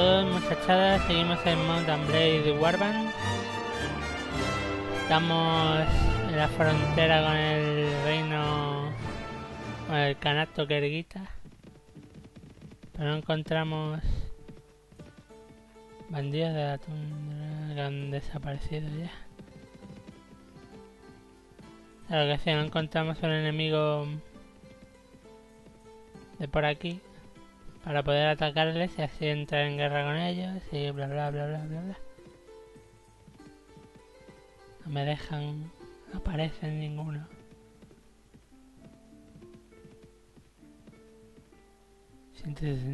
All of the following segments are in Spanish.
todos, muchachadas. Seguimos en Mountain Blade de Warband. Estamos en la frontera con el reino, con el Kanato Kherguita, pero no encontramos bandidos de la tundra que han desaparecido ya. Claro que sí, no encontramos un enemigo de por aquí para poder atacarles y así entrar en guerra con ellos y bla bla bla bla bla bla. No me dejan, no aparecen ninguno.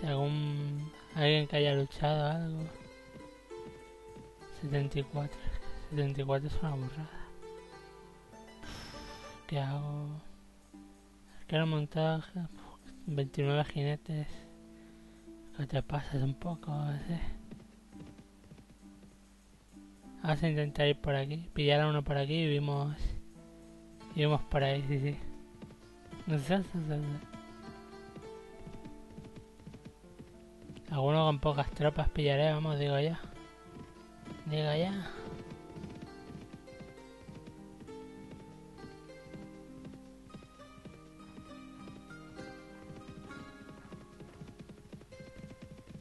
Según alguien que haya luchado algo. 74. 74 es una burrada. ¿Qué hago? Arquero montado, 29 jinetes. Que te pasas un poco, ¿sí? Vamos a intentar ir por aquí. Pillar a uno por aquí y vimos. Y vimos por ahí, sí, sí. Alguno con pocas tropas pillaré, vamos, digo ya. Digo ya.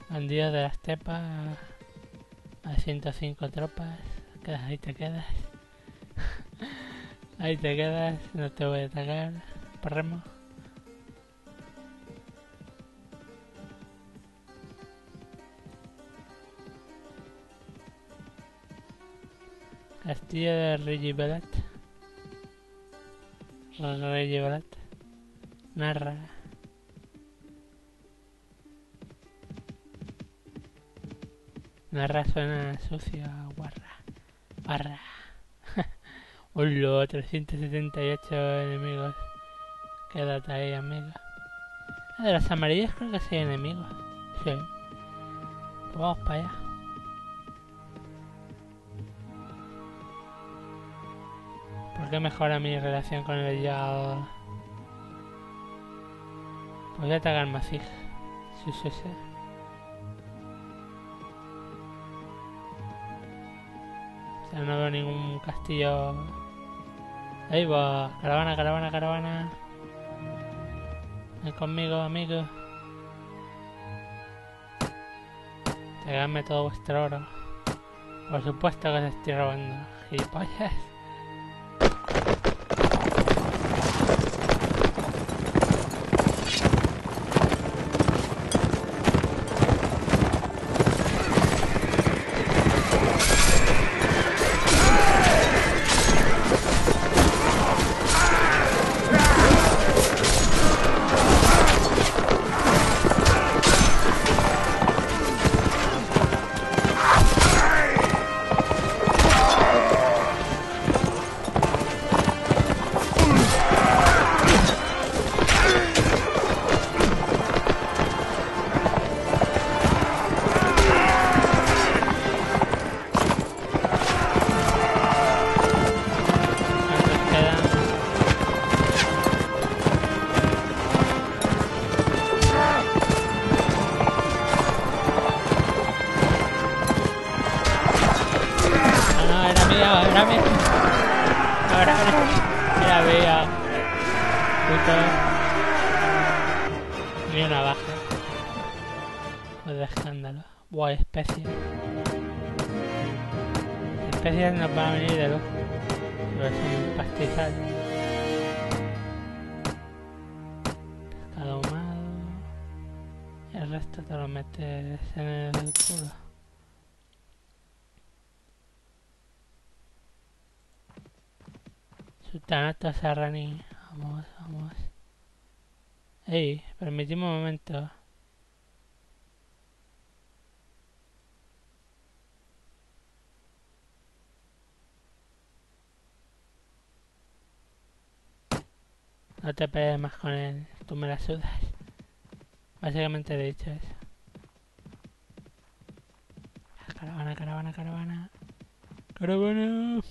Bandidos de la estepa. A 105 tropas. Ahí te quedas. Ahí te quedas. No te voy a atacar. Parremos. Castillo de Regibelat. Regibelat. Narra. Narra suena sucio a guarra. Barra. Ullo, 378 enemigos. Quédate ahí, amiga. De las amarillas creo que sí hay enemigos. Sí. Pues vamos para allá. Que mejora mi relación con el Yao. Voy a atacar maciza. Sí. O sea, no veo ningún castillo. Ahí va. Caravana, caravana, caravana. Ven conmigo, amigo. Tragadme todo vuestro oro. Por supuesto que os estoy robando. Gilipollas. Sultanato Sarraní, vamos, vamos. Ey, permitidme un momento. No te pelees más con él, tú me la sudas. Básicamente he dicho eso. Caravana, caravana, caravana. Caravana.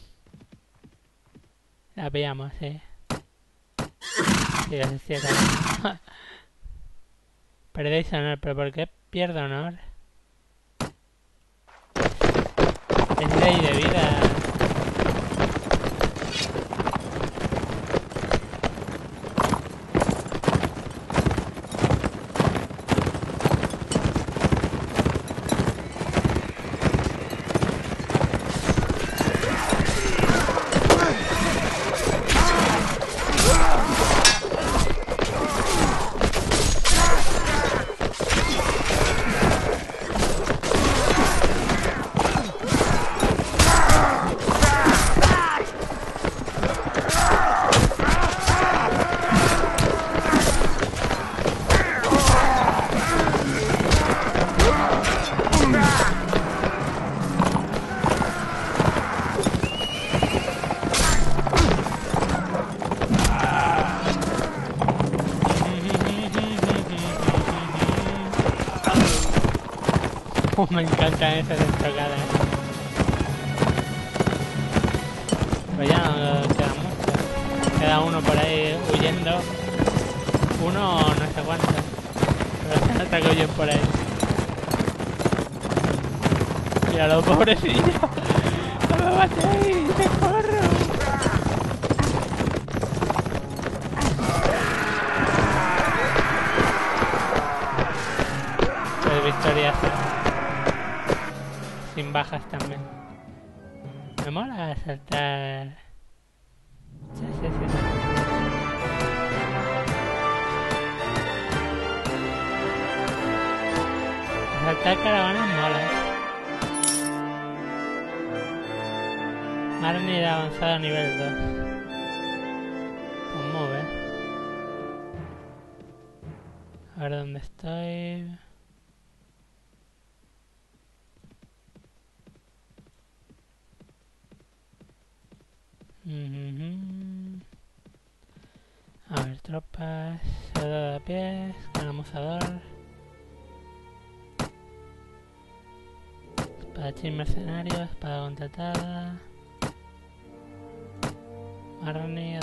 La pillamos, Sí, hostia, caravana. Perdéis honor, pero ¿por qué pierdo honor? Es ley de vida. Me encantan esas estocadas. Pues ya no queda mucho. Queda uno por ahí huyendo. Uno no sé cuánto. Pero se nota que huyen por ahí. Mira los pobrecillos. ¡No me matéis! ¡Te corro! ¡Qué victoriazo! Sin bajas también. Me mola saltar. Sí. Saltar caravanas mola. Marnid avanzado nivel 2. Pues move. A ver dónde estoy. A ver, tropas, soldado de pies, canamuzador, espadachín mercenario, espada contratada, Marnid.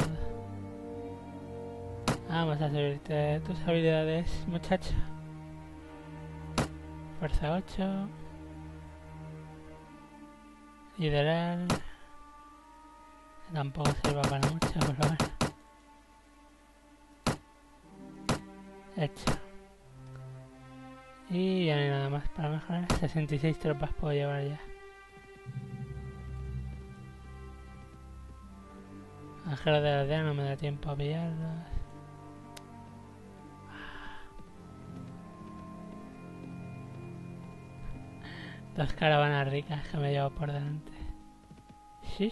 Vamos a subirte tus habilidades, muchacho. Fuerza 8, liderar. Tampoco sirva para mucho, por lo menos. Hecho. Y ya no hay nada más para mejorar. 66 tropas puedo llevar ya. Ajeros de la aldea no me da tiempo a pillarlos. Dos caravanas ricas que me llevo por delante. Sí.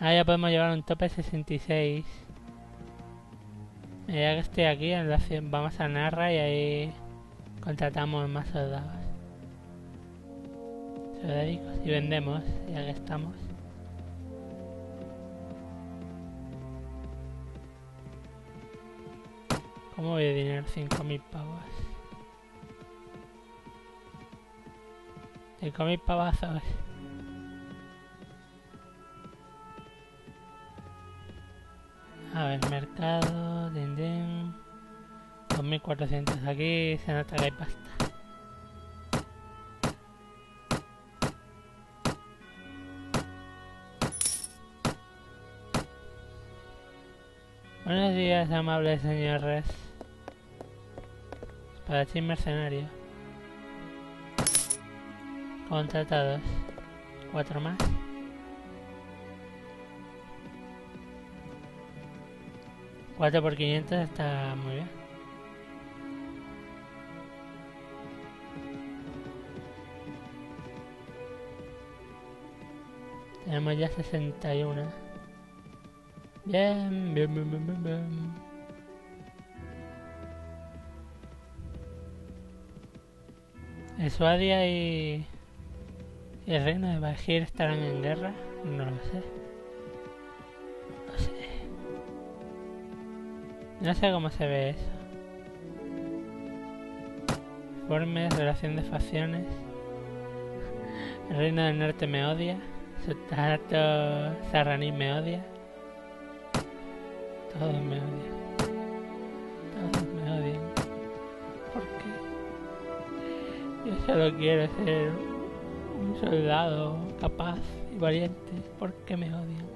Ahora ya podemos llevar un tope 66. Ya que estoy aquí, en la ciudad, vamos a Narra y ahí contratamos más soldados y vendemos, ya que estamos. ¿Cómo voy a dinero? 5.000 pavos. 5.000 pavazos. A ver, mercado, 2400 aquí, se nota que hay pasta. Buenos días, amable señor Res. Espadachín mercenario. Contratados. 4 más. Cuatro por 500 está muy bien. Tenemos ya 61. Bien. El Suadia y el Reino de Bajir estarán en guerra, no lo sé. No sé cómo se ve eso. Informes, relación de facciones. El Reino del Norte me odia. Sultanato Sarraní me odia. Todos me odian. Todos me odian. ¿Por qué? Yo solo quiero ser un soldado capaz y valiente. ¿Por qué me odian?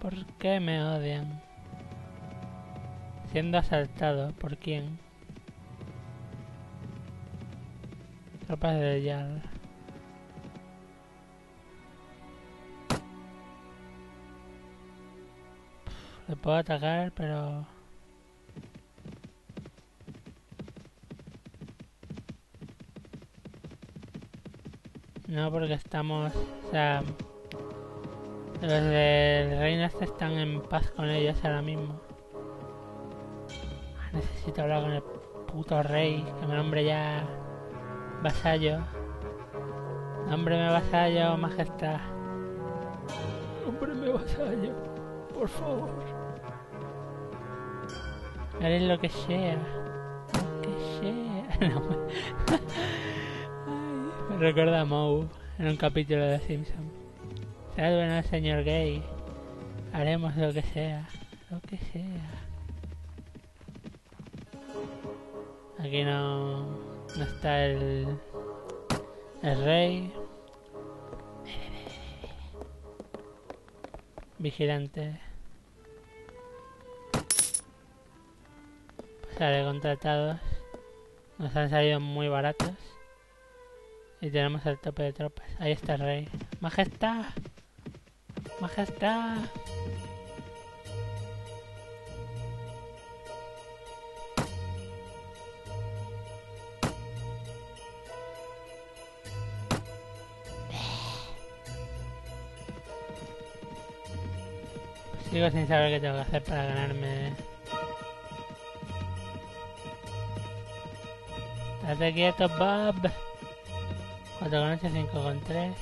¿Por qué me odian? Siendo asaltado, ¿por quién? Tropas de Yar. Le puedo atacar, pero... no, porque estamos... o sea... los del reino este están en paz con ellos ahora mismo. Necesito hablar con el puto rey, que me nombre ya vasallo. Nómbreme vasallo, majestad. Nómbreme vasallo, por favor. Haré lo que sea. Lo que sea. No. Ay, me recuerda a Moe en un capítulo de Simpson. Salven al señor gay. Haremos lo que sea. Lo que sea. Aquí no está el rey. Vigilante. Pasaré contratados. Nos han salido muy baratos. Y tenemos el tope de tropas. Ahí está el rey. ¡Majestad! ¡Majestad! Sigo sin saber qué tengo que hacer para ganarme. Estate quieto, Bob. 4,8, 5,3.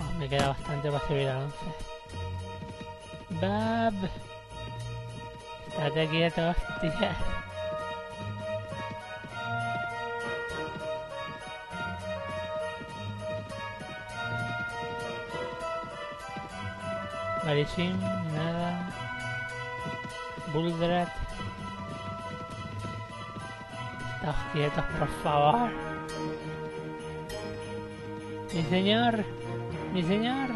Oh, me queda bastante para subir al 11. Bob. Estate quieto, hostia. Marisim, nada. Buldrat. Estad quietos, por favor. Mi señor. Mi señor.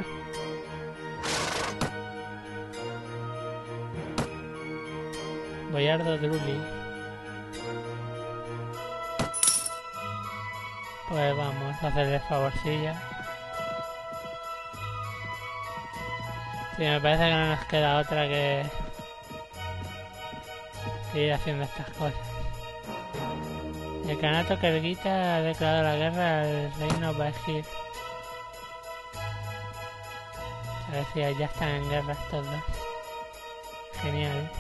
Boyardo Drulli. Pues vamos a hacerle favorcillo. Sí, me parece que no nos queda otra que ir haciendo estas cosas. El Kanato Kherguita ha declarado la guerra al Reino Vaegir. A ver si ya están en guerra estos dos. Genial.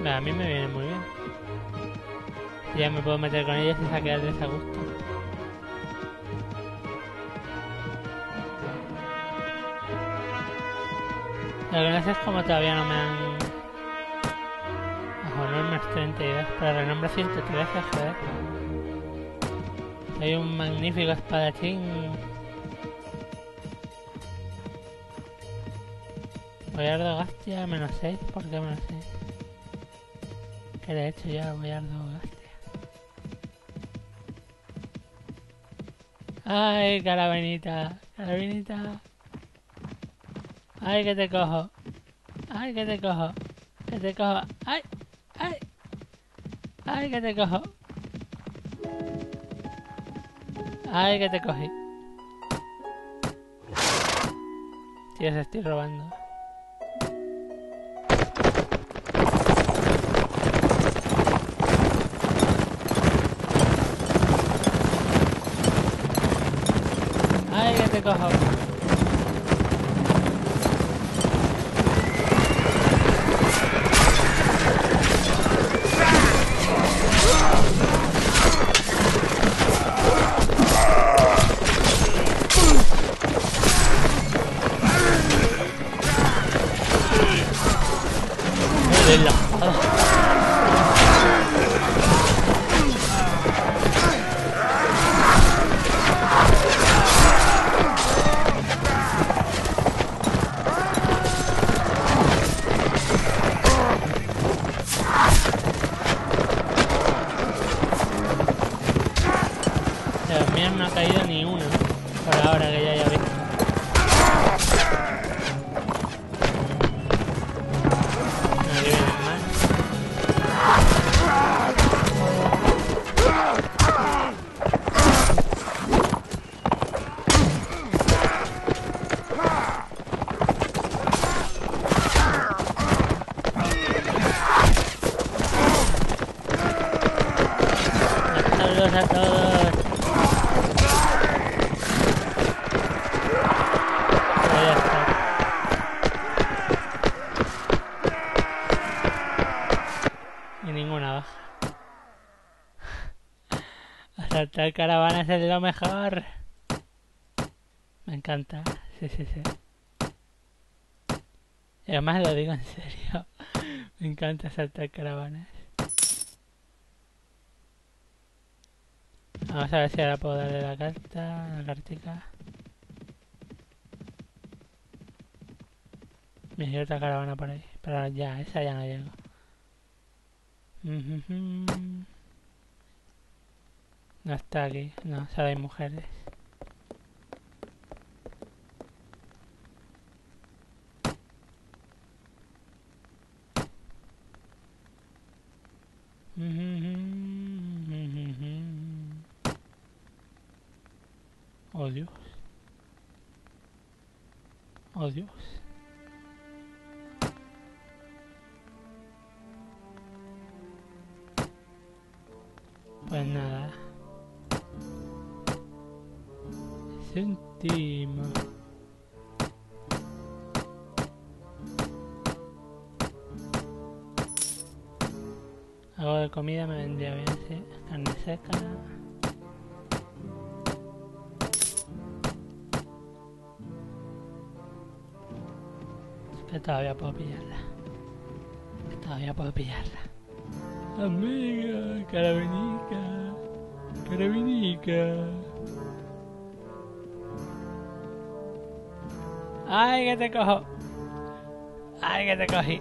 Bueno, a mí me viene muy bien. Ya me puedo meter con ellos y saquearles a gusto. Lo que no sé es como todavía no me han... ojo, no es 32, pero renombra 113, joder. Soy un magnífico espadachín. Voy a Ardogastia menos 6, ¿por qué menos 6? Que le he hecho ya, voy a Ardogastia. ¡Ay, carabinita! ¡Carabinita! ¡Ay, que te cojo! ¡Ay, que te cojo! ¡Que te cojo! ¡Ay! ¡Ay! ¡Ay, que te cojo! ¡Ay, que te cogí! Tío, se estoy robando. ¡Ay, que te cojo! en la patada. También no ha caído ni una por ahora que ya veis. Saltar caravanas es lo mejor. Me encanta. Sí. Y además lo digo en serio. Me encanta saltar caravanas. Vamos a ver si ahora puedo darle la carta, la cartica. Me hay otra caravana por ahí. Pero ya, esa ya no llego. No está aquí, no, solo hay mujeres. Oh Dios. Oh Dios. Pues nada. Sentimos. Algo de comida me vendría bien, sí. Carne seca. Que todavía puedo pillarla. Amiga, carabinica. ¡Ay, que te cojo! ¡Ay, que te cogí!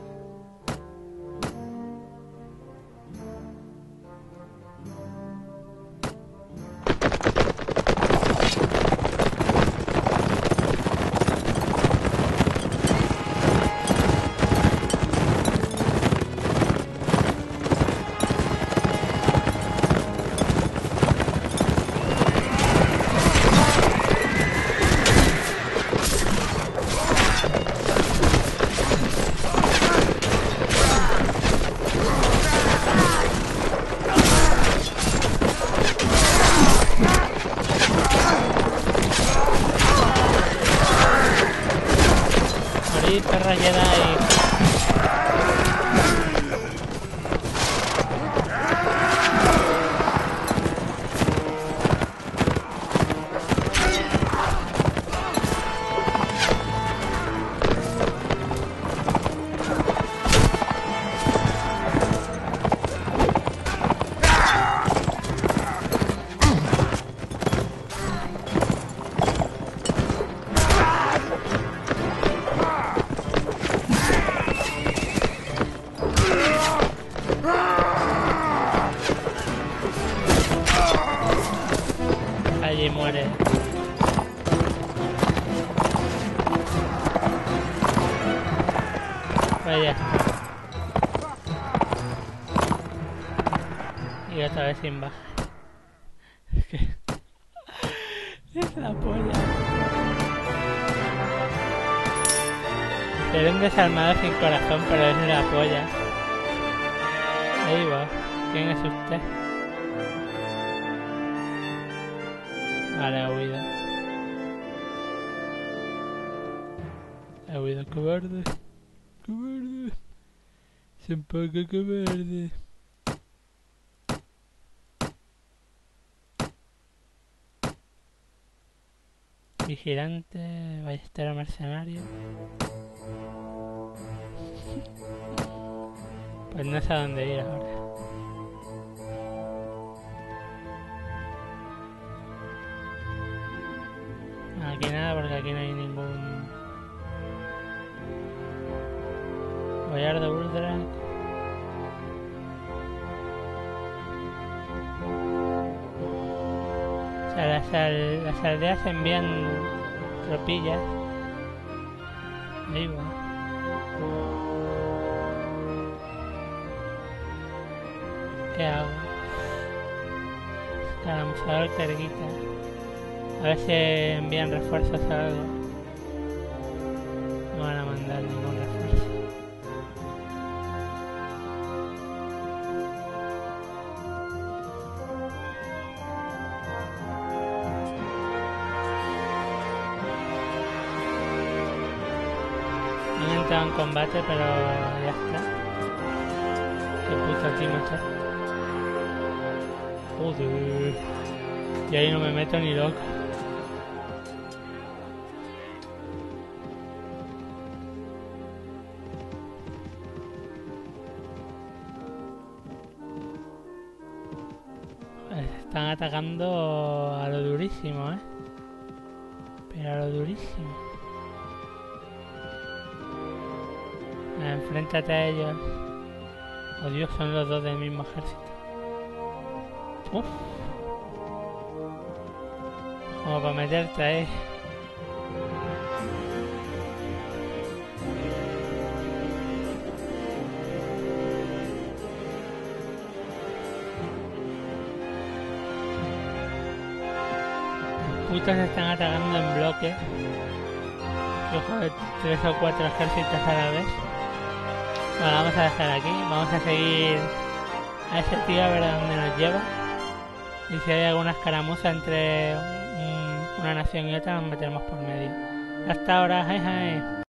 Y otra vez sin bajar. Es que... es la polla. Pero un desarmado sin corazón, pero es la polla. Ahí va. ¿Quién es usted? Vale, ha huido. Cobarde. Se empaca que verde. Vigilante, ballestero mercenario. Pues no sé a dónde ir ahora. Aquí nada, porque aquí no hay ningún... Boyardo Bulldrak. O sea, las aldeas envían tropillas. Digo. ¿Qué hago? Escaramuzador Kherguita. A ver si envían refuerzos a algo. No van a mandar ningún refuerzo. No han entrado en combate, pero ya está. Qué puto aquí me está. Joder. Y ahí no me meto ni loco. Están atacando a lo durísimo, ¿eh? Pero a lo durísimo. Enfréntate a ellos. Oh Dios, son los dos del mismo ejército. Uf. Como para meterte ahí. Los putos están atacando en bloque. Yo juego 3 o 4 ejércitos a la vez. Bueno, vamos a dejar aquí. Vamos a seguir a ese tío a ver a dónde nos lleva. Y si hay alguna escaramuza entre una nación y otra, nos metemos por medio. Hasta ahora, jai jai.